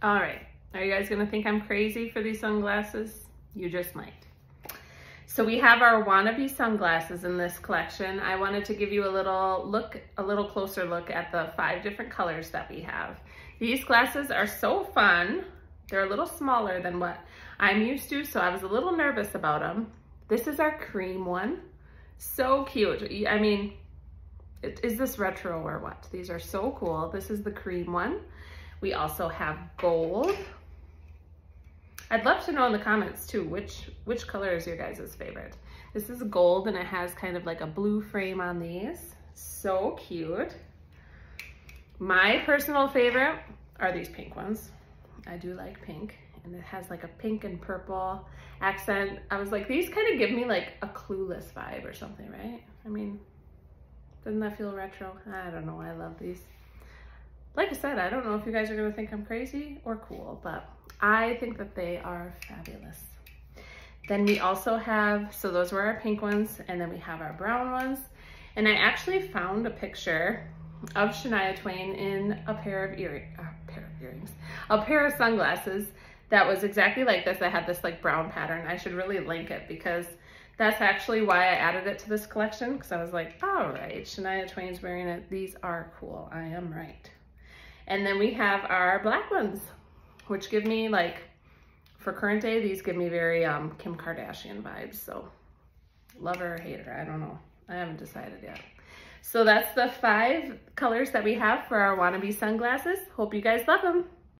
All right, are you guys gonna think I'm crazy for these sunglasses? You just might. So we have our Wannabe sunglasses in this collection. I wanted to give you a little closer look at the 5 different colors that we have. These glasses are so fun. They're a little smaller than what I'm used to, so I was a little nervous about them. This is our cream one. So cute. I mean, is this retro or what? These are so cool. This is the cream one. We also have gold. I'd love to know in the comments too, which color is your guys' favorite. This is gold and it has kind of like a blue frame on these. So cute. My personal favorite are these pink ones. I do like pink, and it has like a pink and purple accent. I was like, these kind of give me like a Clueless vibe or something, right? I mean, doesn't that feel retro? I don't know, I love these. Like I said, I don't know if you guys are gonna think I'm crazy or cool, but I think that they are fabulous. Then we also have, so those were our pink ones, and then we have our brown ones. And I actually found a picture of Shania Twain in a pair of sunglasses that was exactly like this. I had this like brown pattern. I should really link it because that's actually why I added it to this collection, because I was like, all right, Shania Twain's wearing it. These are cool, I am right. And then we have our black ones, which give me like, for current day, these give me very Kim Kardashian vibes. So love her or hate her, I don't know. I haven't decided yet. So that's the 5 colors that we have for our Wannabe sunglasses. Hope you guys love them.